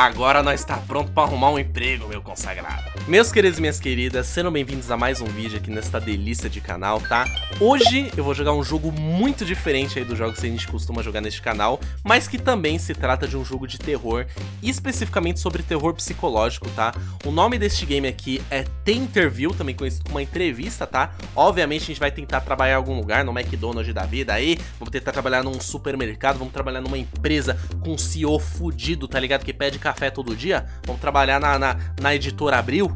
agora nós tá pronto pra arrumar um emprego, meu consagrado. Meus queridos e minhas queridas, sejam bem-vindos a mais um vídeo aqui nesta delícia de canal, tá? Hoje eu vou jogar um jogo muito diferente aí dos jogos que a gente costuma jogar neste canal, mas que também se trata de um jogo de terror, especificamente sobre terror psicológico, tá? O nome deste game aqui é The Interview, também conhecido como uma entrevista, tá? Obviamente a gente vai tentar trabalhar em algum lugar, no McDonald's da vida aí, vamos tentar trabalhar num supermercado, vamos trabalhar numa empresa com um CEO fudido, tá ligado? Que pede café todo dia, vamos trabalhar na Editora Abril.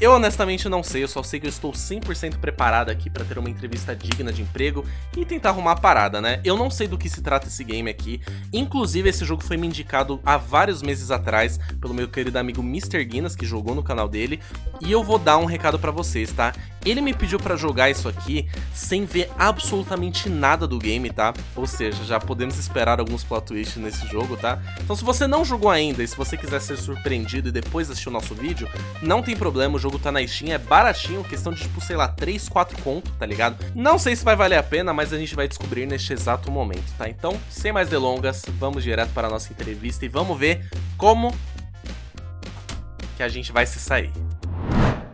Eu honestamente não sei, eu só sei que eu estou 100% preparado aqui pra ter uma entrevista digna de emprego e tentar arrumar a parada, né? Eu não sei do que se trata esse game aqui, inclusive esse jogo foi me indicado há vários meses atrás pelo meu querido amigo Mr. Guinness, que jogou no canal dele, e eu vou dar um recado pra vocês, tá? Ele me pediu pra jogar isso aqui sem ver absolutamente nada do game, tá? Ou seja, já podemos esperar alguns plot twists nesse jogo, tá? Então se você não jogou ainda e se você quiser ser surpreendido e depois assistir o nosso vídeo, não tem problema, o jogo tá na Steam, é baratinho, questão de tipo, sei lá, 3, 4 conto, tá ligado? Não sei se vai valer a pena, mas a gente vai descobrir neste exato momento, tá? Então, sem mais delongas, vamos direto para a nossa entrevista e vamos ver como que a gente vai se sair.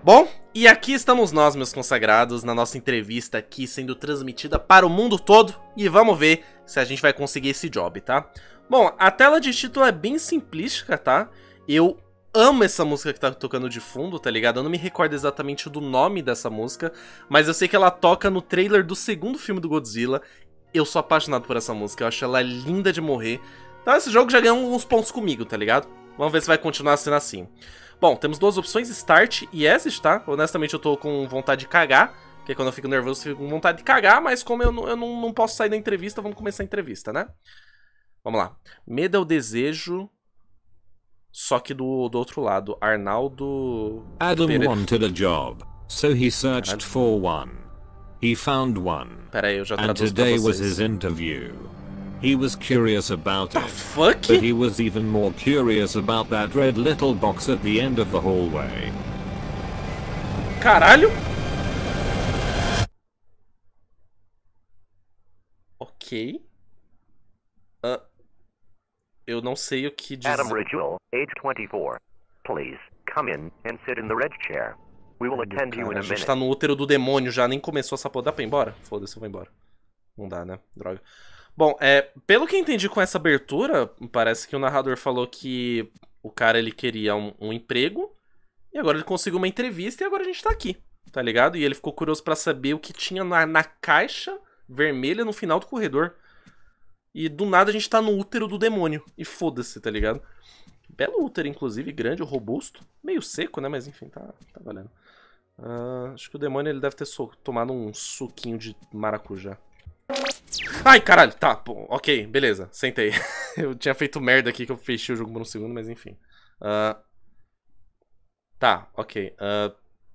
Bom, e aqui estamos nós, meus consagrados, na nossa entrevista aqui sendo transmitida para o mundo todo e vamos ver se a gente vai conseguir esse job, tá? Bom, a tela de título é bem simplística, tá? Eu amo essa música que tá tocando de fundo, tá ligado? Eu não me recordo exatamente do nome dessa música, mas eu sei que ela toca no trailer do segundo filme do Godzilla. Eu sou apaixonado por essa música, eu acho ela linda de morrer. Então esse jogo já ganhou uns pontos comigo, tá ligado? Vamos ver se vai continuar sendo assim. Bom, temos duas opções, Start e Exit, tá? Honestamente eu tô com vontade de cagar, porque quando eu fico nervoso eu fico com vontade de cagar, mas como eu não posso sair da entrevista, vamos começar a entrevista, né? Vamos lá. Medo é o desejo... Só que do outro lado, Arnaldo... Adam Pereira. Wanted a job, so he searched for one. He found one. Pera aí, eu já traduzo pra vocês. And today was his interview. He was curious about it. Fuck? But he was even more curious about that red little box at the end of the hallway. Caralho! Ok. Eu não sei o que dizer. Adam Ridgewell, age 24. Please, come in and sit in the red chair. We will attend you in a minute. A gente tá no útero do demônio já, nem começou essa porra. Dá pra ir embora? Foda-se, eu vou embora. Não dá, né? Droga. Bom, pelo que eu entendi com essa abertura, parece que o narrador falou que o cara, ele queria um emprego, e agora ele conseguiu uma entrevista, e agora a gente tá aqui, tá ligado? E ele ficou curioso pra saber o que tinha na caixa vermelha no final do corredor. E do nada a gente tá no útero do demônio. E foda-se, tá ligado? Belo útero, inclusive, grande, robusto. Meio seco, né? Mas enfim, tá valendo. Acho que o demônio ele deve ter tomado um suquinho de maracujá. Ai, caralho, tá. Pô, ok, beleza, sentei. Eu tinha feito merda aqui que eu fechei o jogo por um segundo, mas enfim. Tá, ok.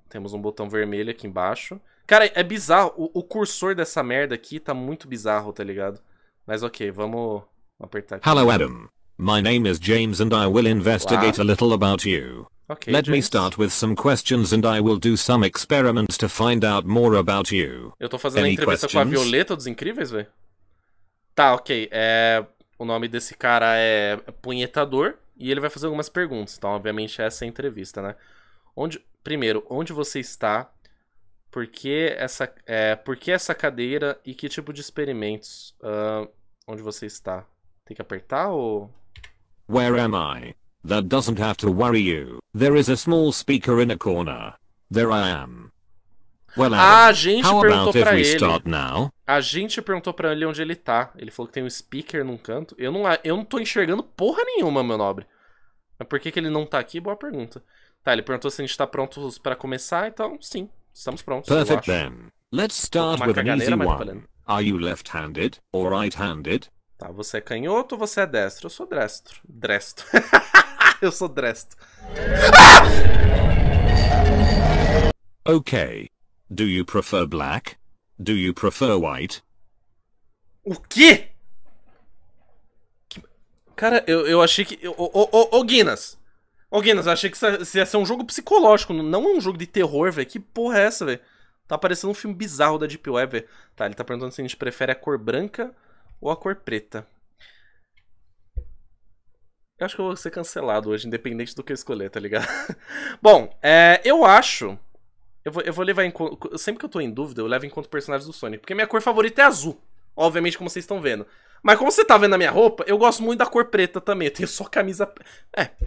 Temos um botão vermelho aqui embaixo. Cara, é bizarro. O cursor dessa merda aqui tá muito bizarro, tá ligado? Mas ok, vamos apertar aqui. Hello Adam, my name is James and I will investigate a little about you. Okay, Let James. Me start with some questions and I will do some experiments to find out more about you. Eu tô fazendo a entrevista questions? Com a Violeta dos Incríveis, velho? Tá, ok. O nome desse cara é Punhetador e ele vai fazer algumas perguntas. Então, obviamente, essa é a entrevista, né? Primeiro, onde você está? Por que essa cadeira e que tipo de experimentos? Onde você está? Tem que apertar ou... Where am I? That doesn't have to worry you. There is a small speaker in a corner. There I am. Well, a gente perguntou pra ele. A gente perguntou pra ele onde ele tá. Ele falou que tem um speaker num canto. Eu não tô enxergando porra nenhuma, meu nobre. Mas por que ele não tá aqui? Boa pergunta. Tá, ele perguntou se a gente tá prontos pra começar, então sim. Estamos prontos, Perfect, eu acho. Then. Let's start with an easy one. Are you left-handed or right-handed? Tá, você é canhoto ou você é destro? Eu sou destro. Destro. Eu sou destro. Ok. Do you prefer black? Do you prefer white? O quê? Cara, eu achei que... Ô, Guinness! Ô, Guinness, eu achei que isso ia ser um jogo psicológico, não um jogo de terror, velho. Que porra é essa, velho? Tá parecendo um filme bizarro da Deep Web, velho. Tá, ele tá perguntando se a gente prefere a cor branca ou a cor preta. Eu acho que eu vou ser cancelado hoje, independente do que eu escolher, tá ligado? Bom, eu acho... Eu vou levar em conta... Sempre que eu tô em dúvida, eu levo em conta personagens do Sonic. Porque minha cor favorita é azul. Obviamente, como vocês estão vendo. Mas como você tá vendo a minha roupa, eu gosto muito da cor preta também. Eu tenho só camisa...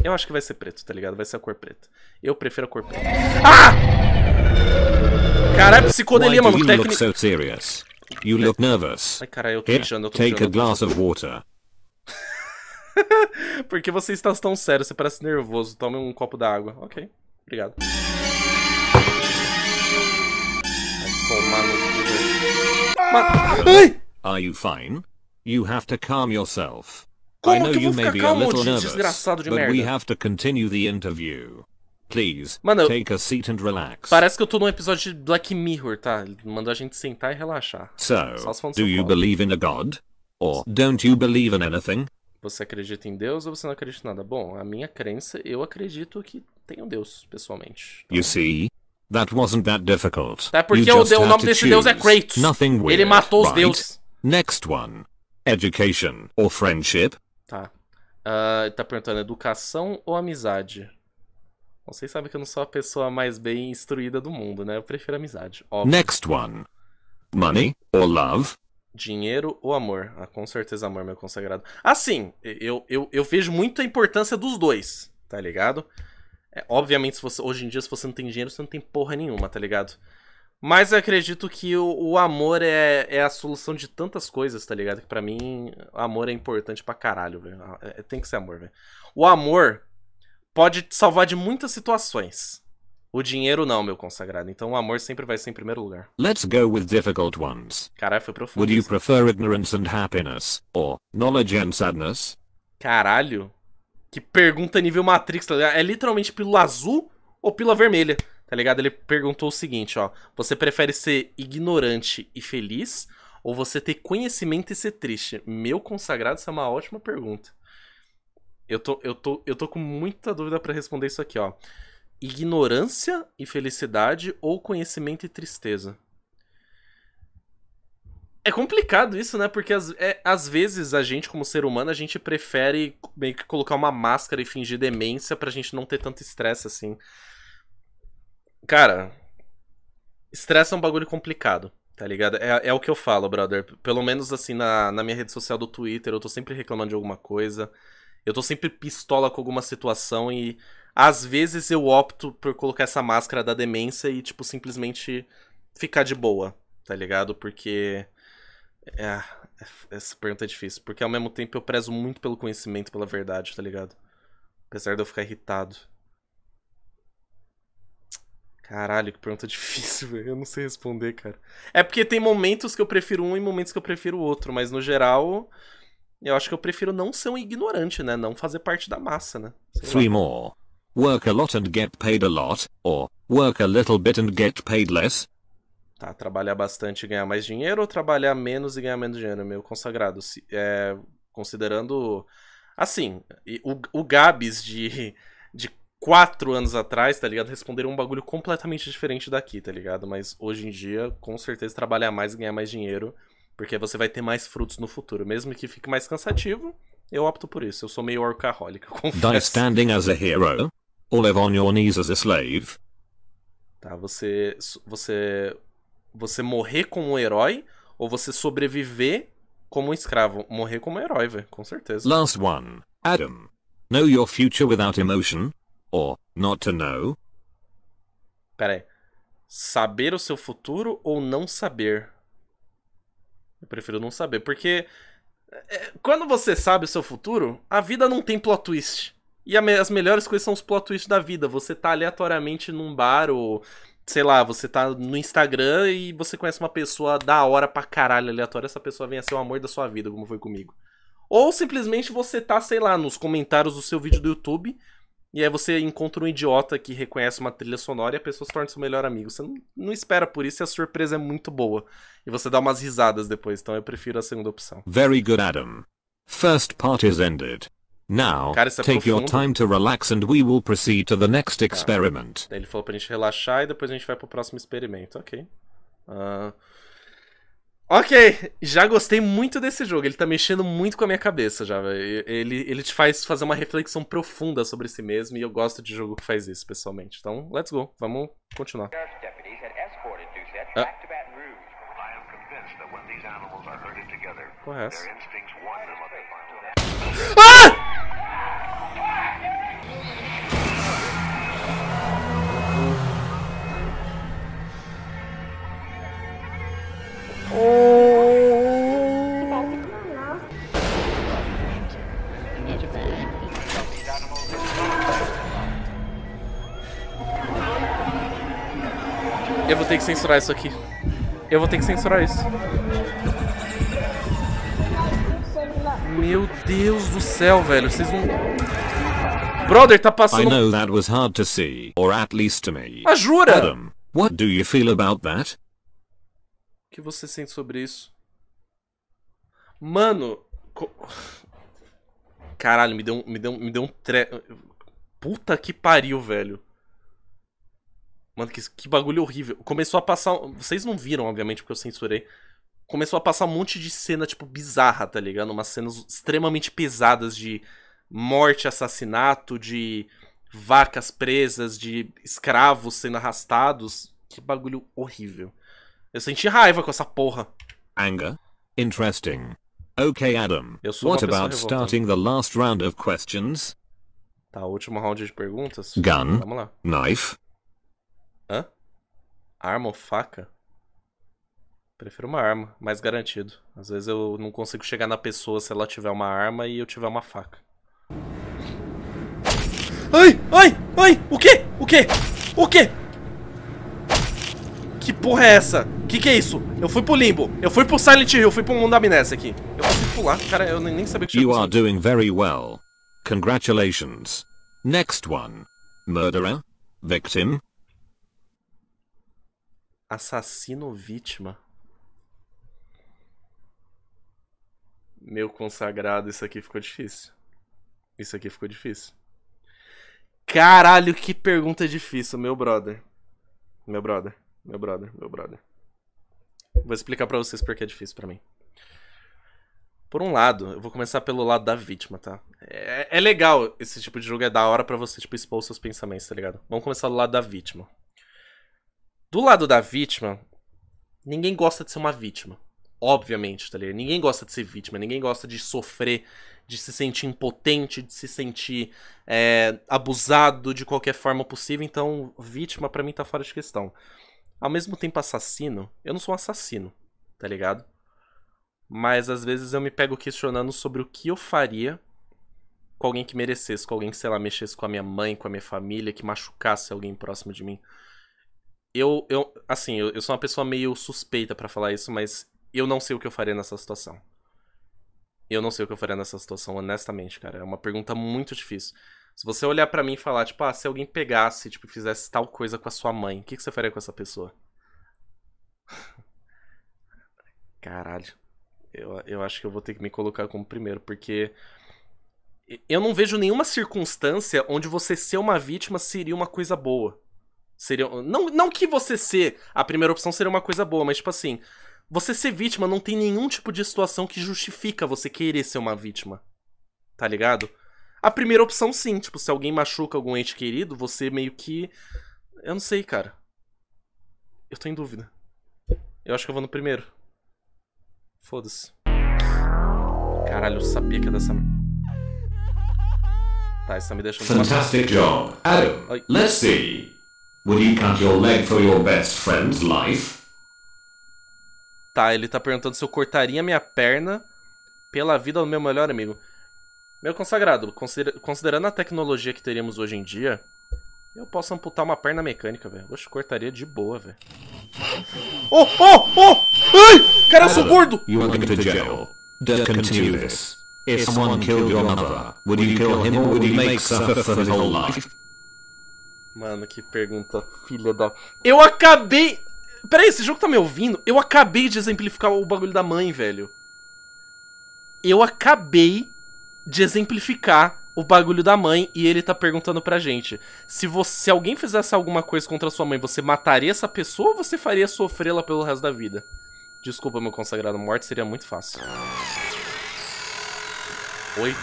eu acho que vai ser preto, tá ligado? Vai ser a cor preta. Eu prefiro a cor preta. Ah! Caralho, psicodelia, mano. Por que você parece tão sério? You look nervous. Ai, caralho, eu tô mijando, eu tô mijando. Take a glass of water. Porque você está tão sério, você parece nervoso. Tome um copo d'água. Ok, obrigado. Vai tomar no cu. Ai! Are you fine? You have to calm yourself. I know you may be a little nervous, but we have to continue the interview. Please, take a seat and relax. Parece que eu tô num episódio de Black Mirror, tá? Ele mandou a gente sentar e relaxar. So, do you believe in a god? Or don't you believe in anything? Você acredita em Deus ou você não acredita em nada? Bom, a minha crença, eu acredito que tem um Deus, pessoalmente. You see? That wasn't that difficult. É porque o nome desse Deus é Kratos. Ele matou os deuses. Next one. Education or friendship? Tá. Ele tá perguntando educação ou amizade? Vocês sabem que eu não sou a pessoa mais bem instruída do mundo, né? Eu prefiro amizade, óbvio. Next one. Money or love? Dinheiro ou amor? Ah, com certeza amor, meu consagrado. Assim, eu vejo muito a importância dos dois, tá ligado? Obviamente, se você, hoje em dia, se você não tem dinheiro, você não tem porra nenhuma, tá ligado? Mas eu acredito que o amor é a solução de tantas coisas, tá ligado? Que pra mim, amor é importante pra caralho, velho. Tem que ser amor, velho. O amor... pode te salvar de muitas situações. O dinheiro não, meu consagrado. Então o amor sempre vai ser em primeiro lugar. Let's go with difficult ones. Caralho, foi profundo. Would you prefer ignorance and happiness or knowledge and sadness? Caralho. Que pergunta nível Matrix, tá ligado? É literalmente pílula azul ou pílula vermelha, tá ligado? Ele perguntou o seguinte, ó. Você prefere ser ignorante e feliz ou você ter conhecimento e ser triste? Meu consagrado, essa é uma ótima pergunta. Eu tô com muita dúvida pra responder isso aqui, ó. Ignorância e felicidade ou conhecimento e tristeza? É complicado isso, né? Porque às vezes a gente, como ser humano, a gente prefere meio que colocar uma máscara e fingir demência pra gente não ter tanto estresse, assim. Cara, estresse é um bagulho complicado. Tá ligado? É o que eu falo, brother. Pelo menos, assim, na minha rede social do Twitter, eu tô sempre reclamando de alguma coisa. Eu tô sempre pistola com alguma situação e às vezes eu opto por colocar essa máscara da demência e, tipo, simplesmente ficar de boa, tá ligado? Porque... essa pergunta é difícil, porque ao mesmo tempo eu prezo muito pelo conhecimento, pela verdade, tá ligado? Apesar de eu ficar irritado. Caralho, que pergunta difícil, velho. Eu não sei responder, cara. É porque tem momentos que eu prefiro um e momentos que eu prefiro o outro, mas no geral... eu acho que eu prefiro não ser um ignorante, né? Não fazer parte da massa, né? Three more. Work a lot and get paid a lot. Or work a little bit and get paid less. Tá, trabalhar bastante e ganhar mais dinheiro ou trabalhar menos e ganhar menos dinheiro? Meu consagrado. Considerando... assim, o Gabs de 4 anos atrás, tá ligado? Responderam um bagulho completamente diferente daqui, tá ligado? Mas hoje em dia, com certeza, trabalhar mais e ganhar mais dinheiro... porque você vai ter mais frutos no futuro. Mesmo que fique mais cansativo, eu opto por isso. Eu sou meio workaholic, eu confesso. Die standing as a hero, or live on your knees as a slave. Tá, você morrer como um herói, ou você sobreviver como um escravo. Morrer como um herói, velho, com certeza. Last one. Adam, know your future without emotion, or not to know. Pera aí. Saber o seu futuro ou não saber? Eu prefiro não saber, porque quando você sabe o seu futuro, a vida não tem plot twist. E as melhores coisas são os plot twists da vida. Você tá aleatoriamente num bar ou, sei lá, você tá no Instagram e você conhece uma pessoa da hora pra caralho aleatória. Essa pessoa vem a ser o amor da sua vida, como foi comigo. Ou simplesmente você tá, sei lá, nos comentários do seu vídeo do YouTube e aí você encontra um idiota que reconhece uma trilha sonora e a pessoa se torna seu melhor amigo. Você não espera por isso e a surpresa é muito boa. E você dá umas risadas depois, então eu prefiro a segunda opção. Very good, Adam. First part is ended. Now, cara, isso é take profundo. Your time to relax and we will proceed to the next experiment. Ele falou pra gente relaxar e depois a gente vai pro próximo experimento, ok. Ok, já gostei muito desse jogo, ele tá mexendo muito com a minha cabeça já, velho. Ele te faz fazer uma reflexão profunda sobre si mesmo e eu gosto de jogo que faz isso, pessoalmente. Então, let's go, vamos continuar. Ah. Qual é essa? Ah! Eu vou ter que censurar isso aqui. Eu vou ter que censurar isso. Meu Deus do céu, velho. Vocês não... Brother, tá passando... Ah, jura? Adam, what do you feel about that? O que você sente sobre isso? Mano... Caralho, me deu um Puta que pariu, velho. Mano, que bagulho horrível. Começou a passar... Vocês não viram, obviamente, porque eu censurei. Começou a passar um monte de cena, tipo, bizarra, tá ligado? Umas cenas extremamente pesadas de morte, assassinato, de vacas presas, de escravos sendo arrastados. Que bagulho horrível. Eu senti raiva com essa porra. Anger? Interesting. Ok, Adam. What about starting the last round of questions? Tá, último round de perguntas. Gun. Vamos lá. Knife. Hã? Arma ou faca? Prefiro uma arma, mais garantido. Às vezes eu não consigo chegar na pessoa se ela tiver uma arma e eu tiver uma faca. Ai! Ai! Ai! O quê? O quê? O quê? Que porra é essa? Que é isso? Eu fui pro limbo. Eu fui pro Silent Hill, eu fui pro mundo da amnésia aqui. Eu consegui pular, cara, eu nem sabia que tinha conseguido. You are doing very well. Congratulations. Next one. Murderer? Victim? Assassino ou vítima? Meu consagrado, isso aqui ficou difícil. Isso aqui ficou difícil. Caralho, que pergunta difícil, meu brother. Meu brother. Meu brother, meu brother. Vou explicar pra vocês porque é difícil pra mim. Por um lado, eu vou começar pelo lado da vítima, tá? É legal, esse tipo de jogo é da hora pra você, tipo, expor seus pensamentos, tá ligado? Vamos começar do lado da vítima. Do lado da vítima, ninguém gosta de ser uma vítima. Obviamente, tá ligado? Ninguém gosta de ser vítima, ninguém gosta de sofrer, de se sentir impotente, de se sentir abusado de qualquer forma possível. Então, vítima pra mim tá fora de questão. Ao mesmo tempo assassino, eu não sou um assassino, tá ligado? Mas às vezes eu me pego questionando sobre o que eu faria com alguém que merecesse, com alguém que, sei lá, mexesse com a minha mãe, com a minha família, que machucasse alguém próximo de mim. Eu sou uma pessoa meio suspeita pra falar isso, mas eu não sei o que eu faria nessa situação. Eu não sei o que eu faria nessa situação, honestamente, cara. É uma pergunta muito difícil. Se você olhar pra mim e falar, tipo, ah, se alguém pegasse, tipo, fizesse tal coisa com a sua mãe, o que você faria com essa pessoa? Caralho. Eu acho que eu vou ter que me colocar como primeiro, porque... Eu não vejo nenhuma circunstância onde você ser uma vítima seria uma coisa boa. Seria... Não que você ser a primeira opção seria uma coisa boa, mas, tipo assim... Você ser vítima não tem nenhum tipo de situação que justifica você querer ser uma vítima. Tá ligado? A primeira opção, sim. Tipo, se alguém machuca algum ente querido, você meio que... Eu não sei, cara. Eu tô em dúvida. Eu acho que eu vou no primeiro. Foda-se. Caralho, eu sabia que ia dar essa... Tá, isso tá me deixando... Fantastic job, Adam. Ai. Let's see. Would you cut your leg for your best friend's life? Tá, ele tá perguntando se eu cortaria minha perna pela vida do meu melhor amigo. Meu consagrado, considerando a tecnologia que teríamos hoje em dia, eu posso amputar uma perna mecânica, velho. Oxe, cortaria de boa, velho. Oh, oh, oh! Ai! Cara, eu sou gordo! You are going to jail. Don't continue this. If someone killed your mother, would you kill him or would you make suffer for his whole life? Mano, que pergunta filha da... Eu acabei... Peraí, esse jogo tá me ouvindo? Eu acabei de exemplificar o bagulho da mãe, velho. Eu acabei... de exemplificar o bagulho da mãe e ele tá perguntando pra gente se alguém fizesse alguma coisa contra sua mãe, você mataria essa pessoa ou você faria sofrê-la pelo resto da vida? Desculpa, meu consagrado, morte seria muito fácil. 8.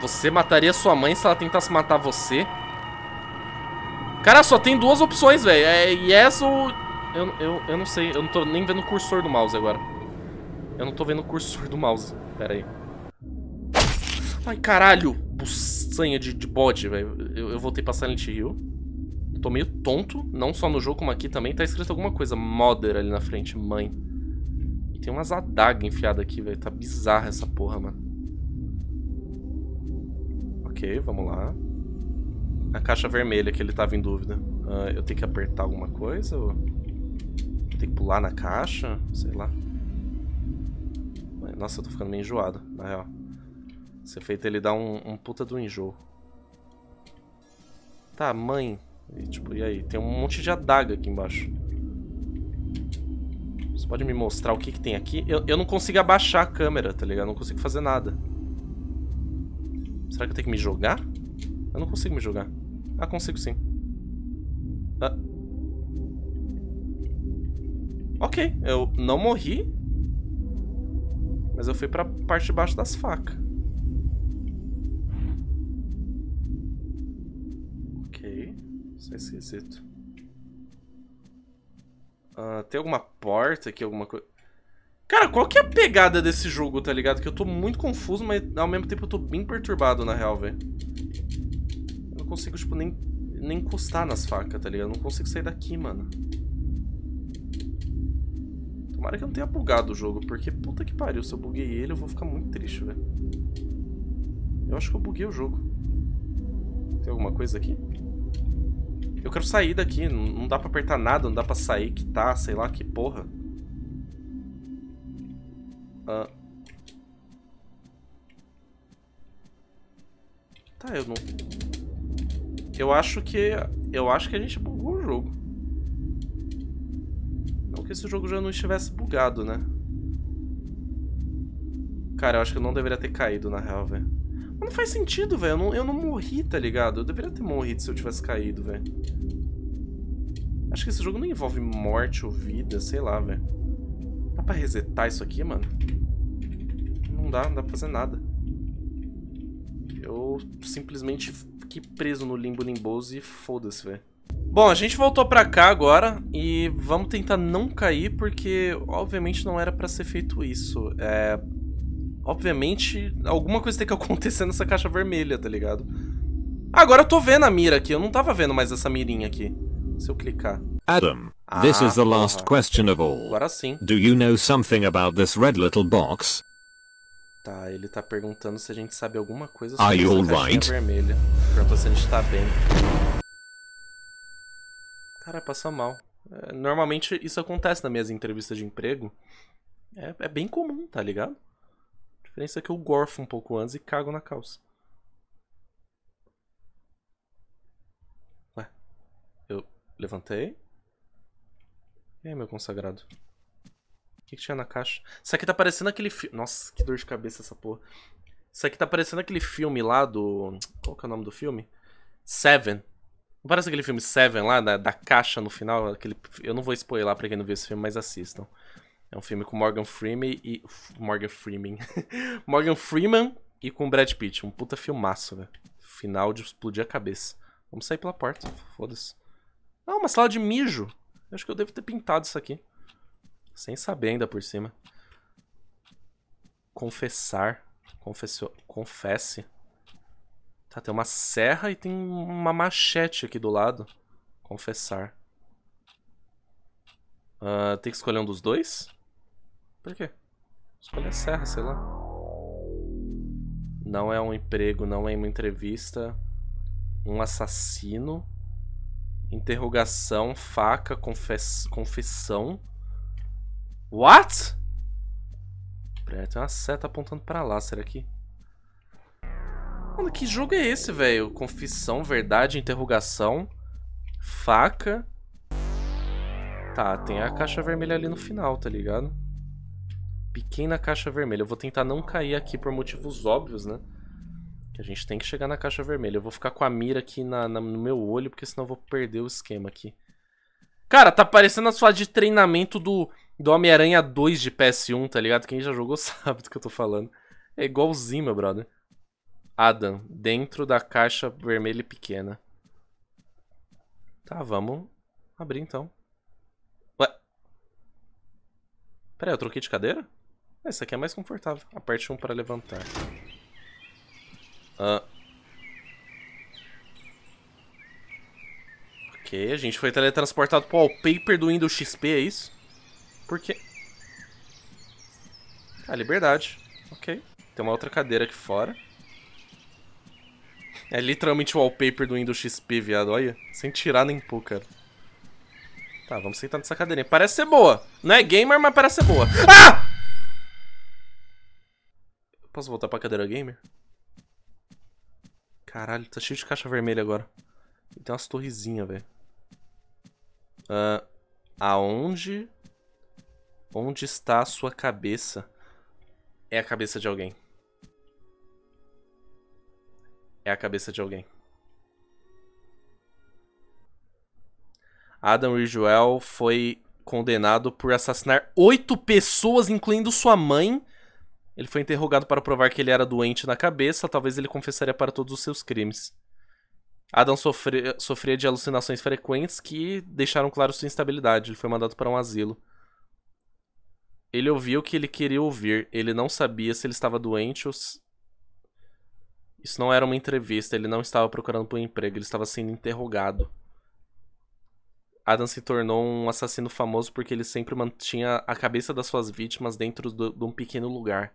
Você mataria sua mãe se ela tentasse matar você? Cara, só tem duas opções, velho. É yes ou... Eu não sei. Eu não tô nem vendo o cursor do mouse agora. Eu não tô vendo o cursor do mouse. Pera aí. Ai, caralho. Buçanha de bode, velho. Eu voltei pra Silent Hill. Eu tô meio tonto. Não só no jogo, como aqui também. Tá escrito alguma coisa. Mother ali na frente. Mãe. E tem umas adagas enfiadas aqui, velho. Tá bizarra essa porra, mano. Ok, vamos lá. A caixa vermelha que ele tava em dúvida. Eu tenho que apertar alguma coisa? Ou... eu tenho que pular na caixa? Sei lá. Nossa, eu tô ficando meio enjoado, na real. Esse efeito ele dá um puta do enjoo. Tá, mãe. E, tipo, e aí? Tem um monte de adaga aqui embaixo. Você pode me mostrar o que tem aqui? Eu não consigo abaixar a câmera, tá ligado? Eu não consigo fazer nada. Será que eu tenho que me jogar? Eu não consigo me jogar. Ah, consigo sim. Ah. Ok, eu não morri. Mas eu fui pra parte de baixo das facas. Ok. Isso é esquisito. Ah, tem alguma porta aqui, alguma coisa... Cara, qual que é a pegada desse jogo, tá ligado? Que eu tô muito confuso, mas ao mesmo tempo eu tô bem perturbado, na real, velho. Eu não consigo, tipo, nem encostar nas facas, tá ligado? Eu não consigo sair daqui, mano. Tomara que eu não tenha bugado o jogo, porque puta que pariu, se eu buguei ele eu vou ficar muito triste, velho. Eu acho que eu buguei o jogo. Tem alguma coisa aqui? Eu quero sair daqui, não dá pra apertar nada, não dá pra sair, quitar, sei lá, que porra. Tá, eu não... Eu acho que a gente bugou o jogo. Não que esse jogo já não estivesse bugado, né? Cara, eu acho que eu não deveria ter caído, na real, velho. Mas não faz sentido, velho. Eu não morri, tá ligado? Eu deveria ter morrido se eu tivesse caído, velho. Acho que esse jogo não envolve morte ou vida, sei lá, velho. Dá pra resetar isso aqui, mano? Não dá pra fazer nada. Eu simplesmente fiquei preso no limbo limboso e foda-se, velho. Bom, a gente voltou pra cá agora e vamos tentar não cair, porque obviamente não era pra ser feito isso. É... obviamente alguma coisa tem que acontecer nessa caixa vermelha, tá ligado? Agora eu tô vendo a mira aqui, eu não tava vendo mais essa mirinha aqui. Se eu clicar... Adam, this is the last question of all. Agora sim. Do you know something about this red little box? Tá, ele tá perguntando se a gente sabe alguma coisa sobre essa caixinha vermelha. Perguntou se a gente tá bem. Cara, passa mal. Normalmente isso acontece nas minhas entrevistas de emprego. É bem comum, tá ligado? A diferença é que eu gorfo um pouco antes e cago na calça. Ué, eu levantei. E aí, meu consagrado? O que tinha na caixa? Isso aqui tá parecendo aquele filme... Nossa, que dor de cabeça essa porra. Isso aqui tá parecendo aquele filme lá do... Qual que é o nome do filme? Seven. Não parece aquele filme Seven lá, da caixa no final? Aquele... Eu não vou spoiler lá pra quem não viu esse filme, mas assistam. É um filme com Morgan Freeman e... Morgan Freeman e com Brad Pitt. Um puta filmaço, velho. Final de explodir a cabeça. Vamos sair pela porta, foda-se. Ah, uma sala de mijo. Eu acho que eu devo ter pintado isso aqui. Sem saber ainda por cima. Confessar. Confesse. Tá, tem uma serra e tem uma machete aqui do lado. Confessar. Tem que escolher um dos dois? Por quê? Escolher a serra, sei lá. Não é um emprego, não é uma entrevista. Um assassino. Interrogação, faca, confissão. What? Peraí, tem uma seta apontando pra lá, será que... Mano, que jogo é esse, velho? Confissão, verdade, interrogação, faca... Tá, tem a caixa vermelha ali no final, tá ligado? Pequena caixa vermelha. Eu vou tentar não cair aqui por motivos óbvios, né? Que a gente tem que chegar na caixa vermelha. Eu vou ficar com a mira aqui no meu olho, porque senão eu vou perder o esquema aqui. Cara, tá parecendo as fases de treinamento do Homem-Aranha 2 de PS1, tá ligado? Quem já jogou sabe do que eu tô falando. É igualzinho, meu brother. Adam, dentro da caixa vermelha e pequena. Tá, vamos abrir então. Ué? Pera aí, eu troquei de cadeira? Essa aqui é mais confortável. Aperte 1 para levantar. Ok, a gente foi teletransportado pro wallpaper do Windows XP, é isso? Por quê? Ah, liberdade. Ok. Tem uma outra cadeira aqui fora. É literalmente o wallpaper do Windows XP, viado. Olha, sem tirar nem pôr, cara. Tá, vamos sentar nessa cadeirinha. Parece ser boa. Não é gamer, mas parece ser boa. Ah! Posso voltar pra cadeira gamer? Caralho, tá cheio de caixa vermelha agora. E tem umas torrezinhas, velho. Aonde? Onde está a sua cabeça? É a cabeça de alguém. É a cabeça de alguém. Adam Ridgewell foi condenado por assassinar 8 pessoas, incluindo sua mãe. Ele foi interrogado para provar que ele era doente na cabeça. Talvez ele confessaria para todos os seus crimes. Adam sofria de alucinações frequentes que deixaram claro sua instabilidade. Ele foi mandado para um asilo. Ele ouviu o que ele queria ouvir. Ele não sabia se ele estava doente ou se... Isso não era uma entrevista, ele não estava procurando por um emprego, ele estava sendo interrogado. Adam se tornou um assassino famoso porque ele sempre mantinha a cabeça das suas vítimas dentro de um pequeno lugar.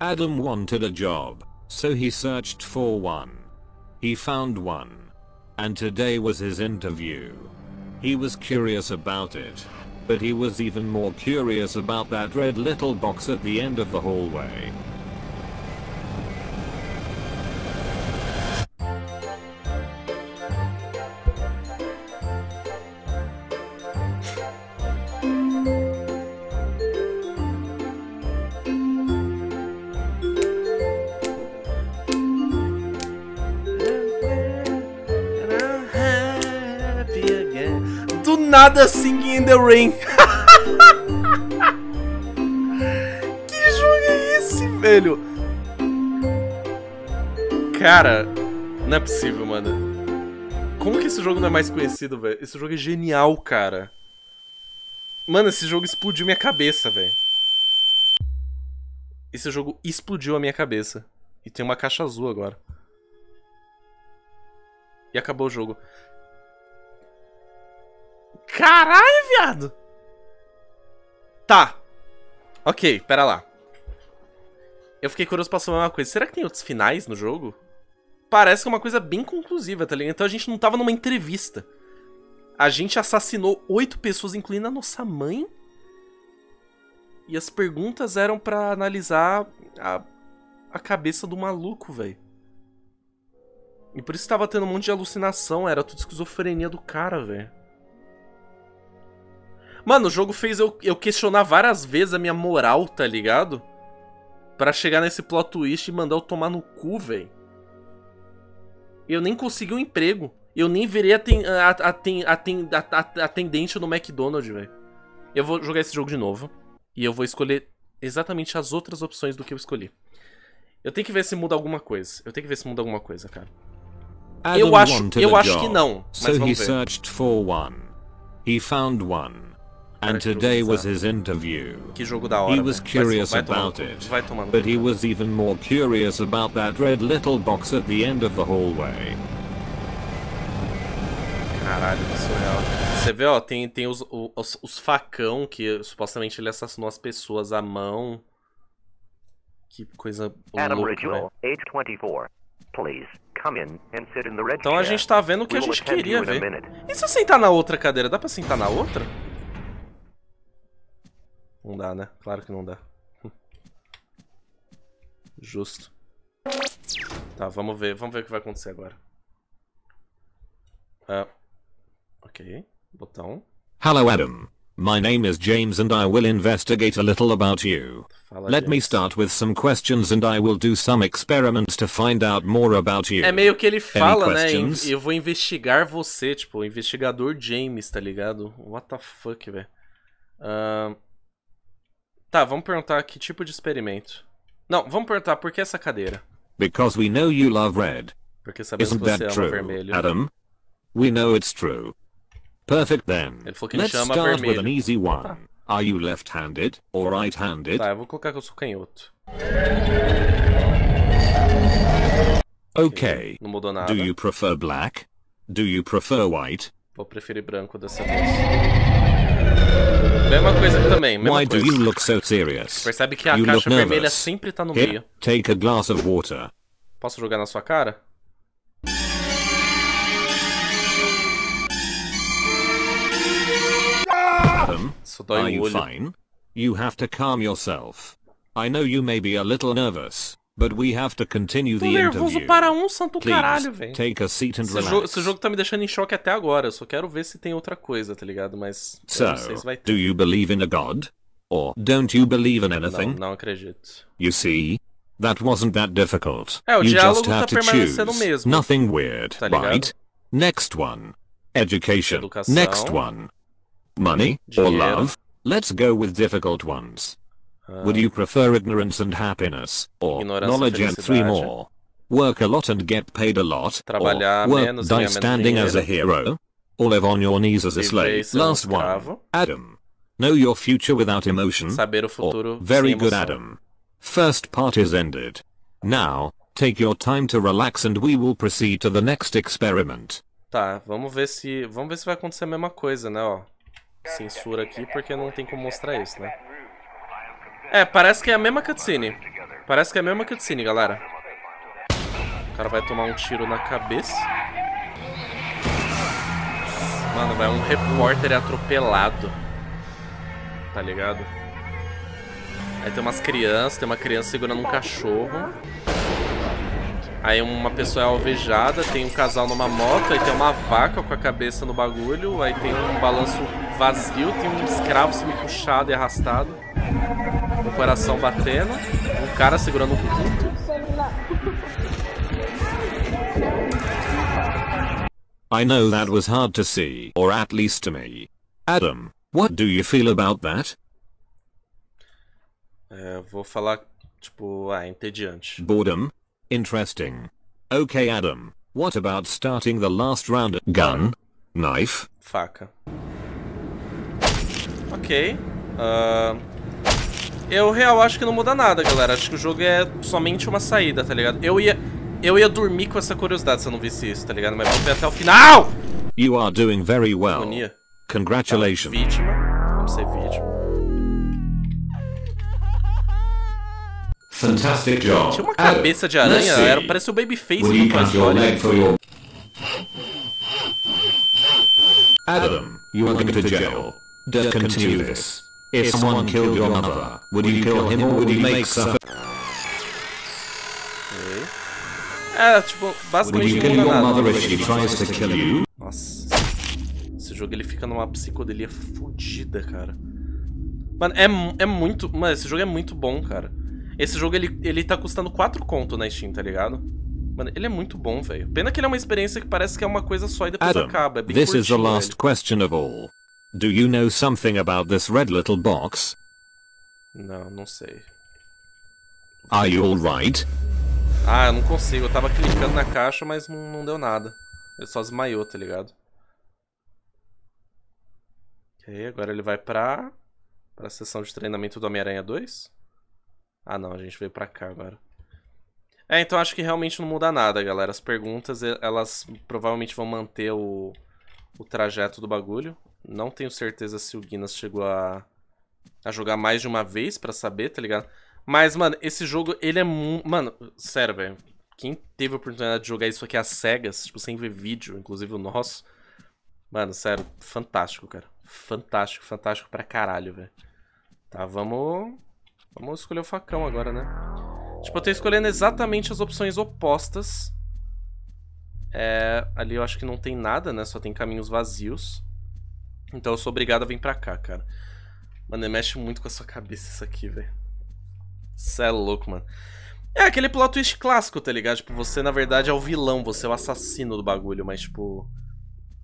Adam wanted a job, so he searched for one. He found one. And today was his interview. He was curious about it, but he was even more curious about that red little box at the end of the hallway. Nada Singing in the Rain. Que jogo é esse, velho? Cara, não é possível, mano. Como que esse jogo não é mais conhecido, velho? Esse jogo é genial, cara. Mano, esse jogo explodiu minha cabeça, velho. Esse jogo explodiu a minha cabeça. E tem uma caixa azul agora. E acabou o jogo. Caralho, viado! Tá. Ok, pera lá. Eu fiquei curioso pra saber uma coisa. Será que tem outros finais no jogo? Parece que é uma coisa bem conclusiva, tá ligado? Então a gente não tava numa entrevista. A gente assassinou 8 pessoas, incluindo a nossa mãe. E as perguntas eram pra analisar a cabeça do maluco, velho. E por isso tava tendo um monte de alucinação. Era tudo esquizofrenia do cara, velho. Mano, o jogo fez eu questionar várias vezes a minha moral, tá ligado? Pra chegar nesse plot twist e mandar eu tomar no cu, velho. Eu nem consegui um emprego. Eu nem virei atendente no McDonald's, velho. Eu vou jogar esse jogo de novo. E eu vou escolher exatamente as outras opções do que eu escolhi. Eu tenho que ver se muda alguma coisa. Eu tenho que ver se muda alguma coisa, cara. Eu acho que não, mas vamos ver. He found one. And today was his interview. Que jogo da hora. He was curious about it, but he was even more curious about that red little box at the end of the hallway. Caralho, isso é real. Você vê, ó, tem os facão que supostamente ele assassinou as pessoas à mão. Que coisa louca. Então a gente tá vendo o que a gente queria ver. E se eu sentar na outra cadeira? Dá pra sentar na outra? Não dá, né? Claro que não dá. Justo. Tá, vamos ver. Vamos ver o que vai acontecer agora. Ok. Botão. Hello, Adam. My name is James and I will investigate a little about you. Let me start with some questions and I will do some experiments to find out more about you. É meio que ele fala, né? Eu vou investigar você, tipo, o investigador James, tá ligado? What the fuck, velho. Tá, vamos perguntar que tipo de experimento. Não, vamos perguntar por que essa cadeira? Because we know you love red. Porque sabemos que você ama vermelho. Adam? We know it's true. Perfect then. Ele falou que ele chama vermelho. Let's start with an easy one. Tá. Are you left-handed or right-handed? Tá, eu vou colocar que eu sou canhoto. Ok. Não mudou nada. Do you prefer black? Do you prefer white? Vou preferir branco dessa vez. Mesma coisa também, mesma Why coisa. Do you look so serious? Percebe que a you caixa vermelha sempre tá no meio. Take a glass of water. Posso jogar na sua cara? Isso dói. Are you fine? You have to calm yourself. I know you may be a little nervous, but we have to continue the interview. Para santo caralho, velho. Take a seat and relax. Esse jogo tá me deixando em choque até agora. Eu só quero ver se tem outra coisa, tá ligado? Mas não sei se vai ter. Do you believe in a god? Or don't you believe in anything? Não, não acredito. You see? That wasn't that difficult. É, o diálogo tá permanecendo mesmo. Nothing weird, tá ligado? Right? Next one. Education. Educação. Next one. Money or love? Let's go with difficult ones. Would you prefer ignorance and happiness, or knowledge and three more? Work a lot and get paid a lot, or work die standing as a hero, or live on your knees as a slave? Last one, Adam. Know your future without emotion, or very good Adam. First part is ended. Now, take your time to relax and we will proceed to the next experiment. Tá, vamos ver se vai acontecer a mesma coisa, né, ó. Censura aqui porque não tem como mostrar isso, né? É, parece que é a mesma cutscene. Parece que é a mesma cutscene, galera. O cara vai tomar um tiro na cabeça. Mano, vai um repórter atropelado. Tá ligado? Aí tem umas crianças, tem uma criança segurando um cachorro. Aí uma pessoa é alvejada, tem um casal numa moto, aí tem uma vaca com a cabeça no bagulho, aí tem um balanço vazio, tem um escravo sendo puxado e arrastado, o coração batendo, um cara segurando um pinto. I know that was hard to see, or at least to me. Adam, what do you feel about that? Eu vou falar, tipo, entediante. Boredom? Interesting. Okay, Adam. What about starting the last round? Gun, knife, faca. Ok. Eu real acho que não muda nada, galera. Acho que o jogo é somente uma saída, tá ligado? Eu ia dormir com essa curiosidade se eu não visse isso, tá ligado? Mas vamos ver até o final. You are doing very well. Congratulations. Tá, vítima. Vamos ser vítima. Fantastic job. Tinha uma cabeça de aranha, era, parece o Babyface do Toy Story. Adam, you are going to jail. Don't continue this. If someone killed your mother, would you kill him or would you make suffer? É, tipo, basicamente não muda nada. Would you kill your mother if she tries to kill you? Nossa, esse jogo ele fica numa psicodelia fodida, cara. Mano, é muito... Mano, esse jogo é muito bom, cara. Esse jogo, ele tá custando 4 conto na Steam, tá ligado? Mano, ele é muito bom, velho. Pena que ele é uma experiência que parece que é uma coisa só e depois Adam, acaba. É bem curtinho, this is the last question of all. Do you know something about this red little box? Não, não sei. Are you alright? Ah, eu não consigo. Eu tava clicando na caixa, mas não deu nada. Ele só desmaiou, tá ligado? Ok, agora ele vai pra sessão de treinamento do Homem-Aranha 2. Ah não, a gente veio pra cá agora. É, então acho que realmente não muda nada, galera. As perguntas, elas provavelmente vão manter o trajeto do bagulho. Não tenho certeza se o Guinness chegou a jogar mais de uma vez pra saber, tá ligado? Mas, mano, esse jogo, ele é muito... Mano, sério, velho. Quem teve a oportunidade de jogar isso aqui às cegas, tipo, sem ver vídeo, inclusive o nosso... Mano, sério, fantástico, cara. Fantástico, fantástico pra caralho, velho. Tá, Vamos escolher o facão agora, né? Tipo, eu tô escolhendo exatamente as opções opostas. É, ali eu acho que não tem nada, né? Só tem caminhos vazios. Então eu sou obrigado a vir pra cá, cara. Mano, mexe muito com a sua cabeça isso aqui, velho. Cê é louco, mano. É aquele plot twist clássico, tá ligado? Tipo, você na verdade é o vilão, você é o assassino do bagulho, mas tipo...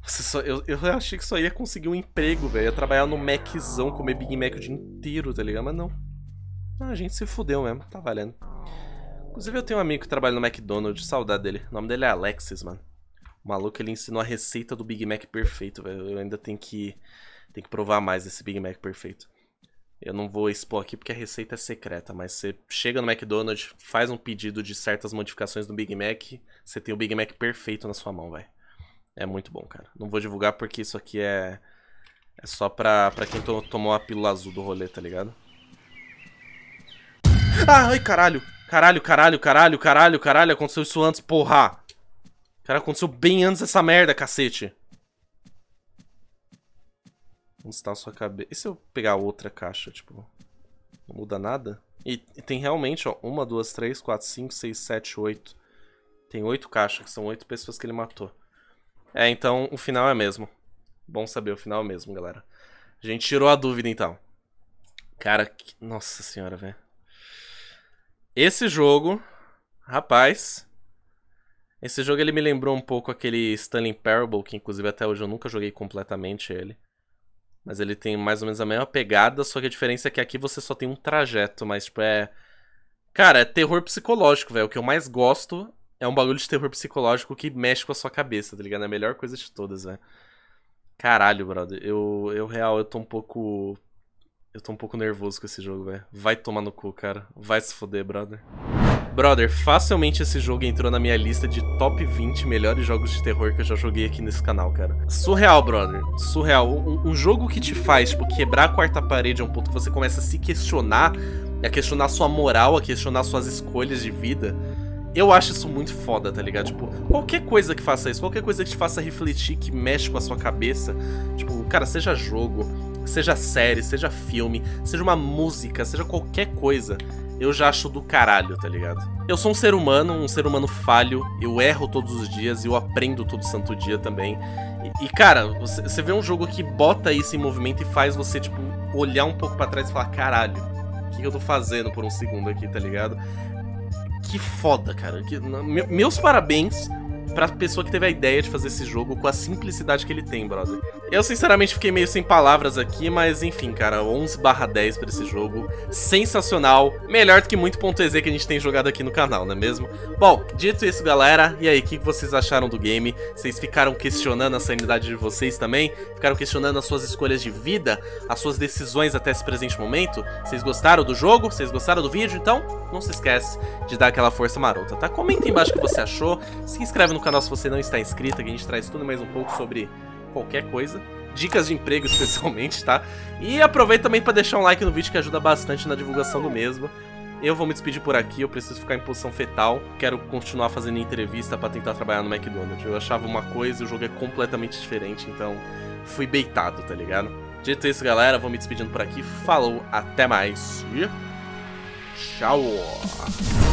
Você só... eu achei que só ia conseguir um emprego, velho. Ia trabalhar no Maczão, comer Big Mac o dia inteiro, tá ligado? Mas não. A gente se fudeu mesmo, tá valendo. Inclusive eu tenho um amigo que trabalha no McDonald's, saudade dele. O nome dele é Alexis, mano. O maluco, ele ensinou a receita do Big Mac perfeito, velho. Eu ainda tenho que provar mais desse Big Mac perfeito. Eu não vou expor aqui porque a receita é secreta, mas você chega no McDonald's, faz um pedido de certas modificações no Big Mac, você tem o Big Mac perfeito na sua mão, velho. É muito bom, cara. Não vou divulgar porque isso aqui é só pra quem tomou a pílula azul do rolê, tá ligado? Ah, ai, caralho! Caralho, caralho, caralho, caralho, caralho, aconteceu isso antes, porra! Cara, aconteceu bem antes dessa merda, cacete! Onde está a sua cabeça? E se eu pegar outra caixa, tipo... Não muda nada? E tem realmente, ó, 1, 2, 3, 4, 5, 6, 7, 8. Tem 8 caixas, que são 8 pessoas que ele matou. É, então o final é mesmo. Bom saber, o final é mesmo, galera. A gente tirou a dúvida, então. Cara, que... Nossa senhora, velho. Esse jogo... Rapaz... Esse jogo, ele me lembrou um pouco aquele Stanley Parable, que inclusive até hoje eu nunca joguei completamente ele. Mas ele tem mais ou menos a mesma pegada, só que a diferença é que aqui você só tem um trajeto, mas tipo é... Cara, é terror psicológico, velho. O que eu mais gosto é um bagulho de terror psicológico que mexe com a sua cabeça, tá ligado? É a melhor coisa de todas, velho. Caralho, brother. Eu tô um pouco... Eu tô um pouco nervoso com esse jogo, velho. Vai tomar no cu, cara. Vai se foder, brother. Brother, facilmente esse jogo entrou na minha lista de top 20 melhores jogos de terror que eu já joguei aqui nesse canal, cara. Surreal, brother. Surreal. Um jogo que te faz, tipo, quebrar a quarta parede a um ponto que você começa a se questionar, a questionar sua moral, a questionar suas escolhas de vida. Eu acho isso muito foda, tá ligado? Tipo, qualquer coisa que faça isso, qualquer coisa que te faça refletir, que mexe com a sua cabeça. Tipo, cara, seja jogo, seja série, seja filme, seja uma música, seja qualquer coisa... Eu já acho do caralho, tá ligado? Eu sou um ser humano falho, eu erro todos os dias e eu aprendo todo santo dia também. E cara, você vê um jogo que bota isso em movimento e faz você, tipo, olhar um pouco pra trás e falar, caralho, o que eu tô fazendo por um segundo aqui, tá ligado? Que foda, cara. Meus parabéns pra pessoa que teve a ideia de fazer esse jogo com a simplicidade que ele tem, brother. Eu, sinceramente, fiquei meio sem palavras aqui, mas enfim, cara, 11/10 pra esse jogo. Sensacional. Melhor do que muito .ez que a gente tem jogado aqui no canal, não é mesmo? Bom, dito isso, galera, e aí, o que vocês acharam do game? Vocês ficaram questionando a sanidade de vocês também? Ficaram questionando as suas escolhas de vida? As suas decisões até esse presente momento? Vocês gostaram do jogo? Vocês gostaram do vídeo? Então, não se esquece de dar aquela força marota, tá? Comenta embaixo o que você achou. Se inscreve no canal se você não está inscrito, que a gente traz tudo mais um pouco sobre qualquer coisa, dicas de emprego especialmente, tá? E aproveita também para deixar um like no vídeo que ajuda bastante na divulgação do mesmo. Eu vou me despedir por aqui, eu preciso ficar em posição fetal, quero continuar fazendo entrevista para tentar trabalhar no McDonald's. Eu achava uma coisa e o jogo é completamente diferente, então fui beitado, tá ligado? Dito isso, galera, vou me despedindo por aqui, falou, até mais e tchau!